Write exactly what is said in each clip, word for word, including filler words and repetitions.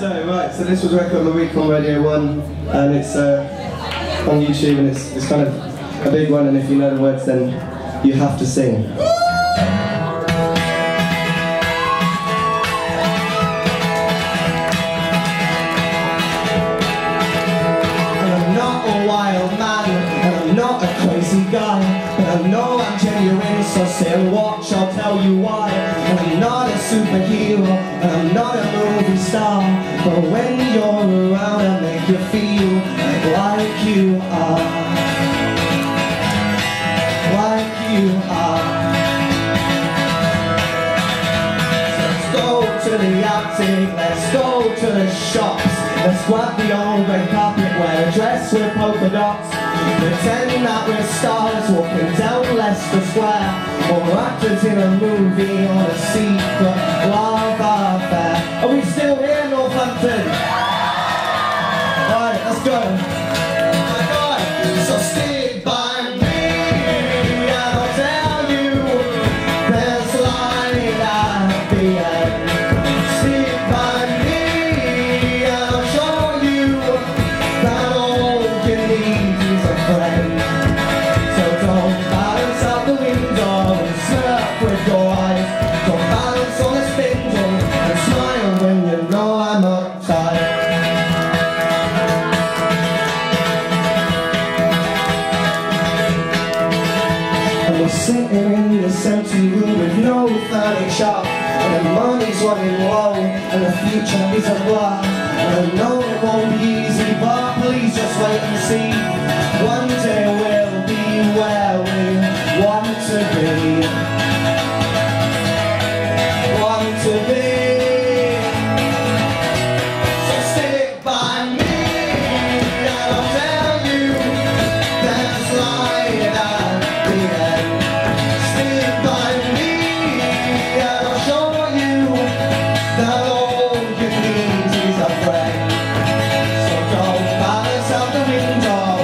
So, right, so this was Record of the Week on Radio one, and it's uh, on YouTube, and it's, it's kind of a big one, and if you know the words, then you have to sing. So say watch, I'll tell you why. I'm not a superhero, I'm not a movie star, but when you're around I make you feel like you are, like you are. Let's go to the Arctic, let's go to the shops, let's grab the old red carpet, wear a dress with polka dots. Pretend that we're stars walking down Leicester Square, or we're actors in a movie or a secret love affair. Are we still here, Northampton? Alright, let's go. Alright, so stick by me and I'll tell you there's light at the end. Stick by me and I'll show you that all you need. So don't balance out the window and surf with your eyes. Don't balance on a spindle and smile when you know I'm uptight. And we're sitting in this empty room with no furniture, and the money's running low and the future is a blur. And I know it won't be easy, but please just wait and see. One day we'll be where we want to be. Want to be. So stick by me and I'll tell you there's light at the end. Stick by me and I'll show you that all you need is a friend. So don't balance out the window.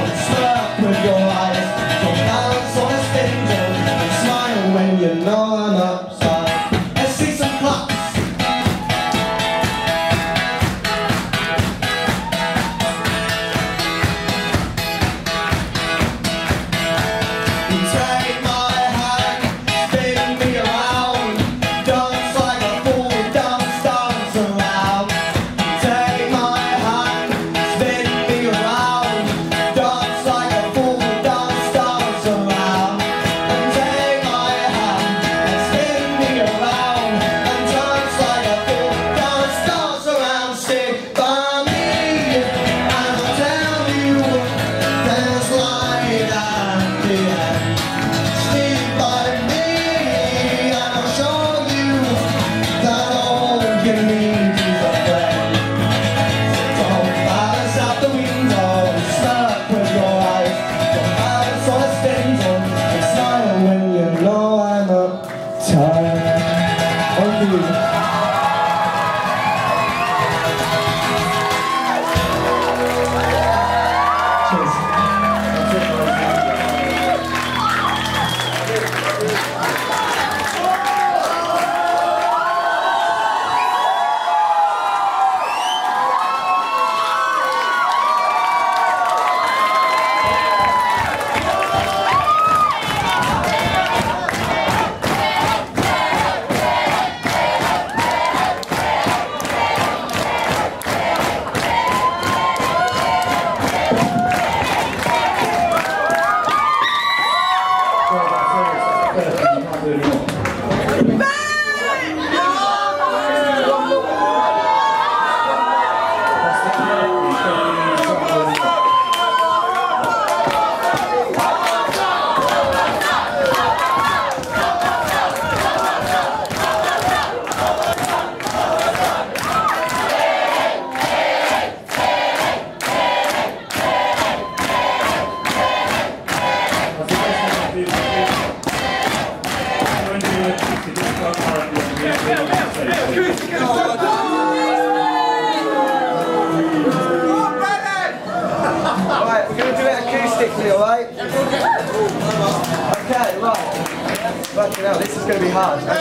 Fucking hell, this is going to be hard. Okay.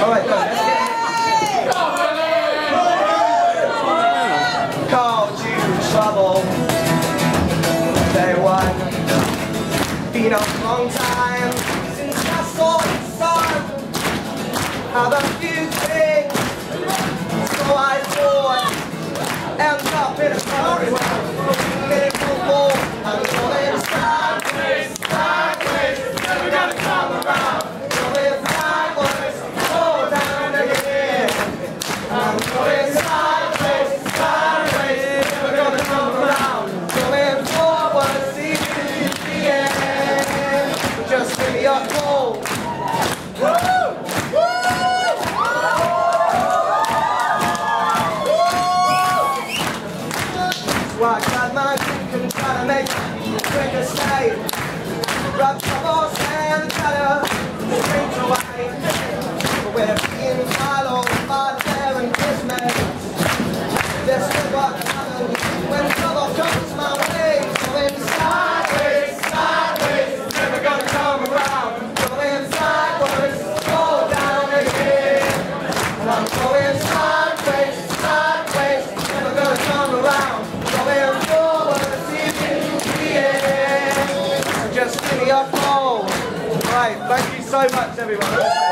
Alright, go. Let's get it. and the music. So I thought, end up in a country world, in a cool ball, and it's all in sideways, sideways, never gonna come around. It's all in sideways, go down again. And it's all in sideways, sideways, never gonna come around. It's all in forward, see the end. Just give me a call. Woo! I got my drink and try to make drink a stay. Rub the balls and try to drink away. When I'm being followed by there and Christmas, there's still what coming when trouble comes my way. Going sideways, sideways, never gonna come around. Going sideways, go down again. And I'm going sideways, sideways, never gonna come around. Just give me a call. Right, thank you so much everyone.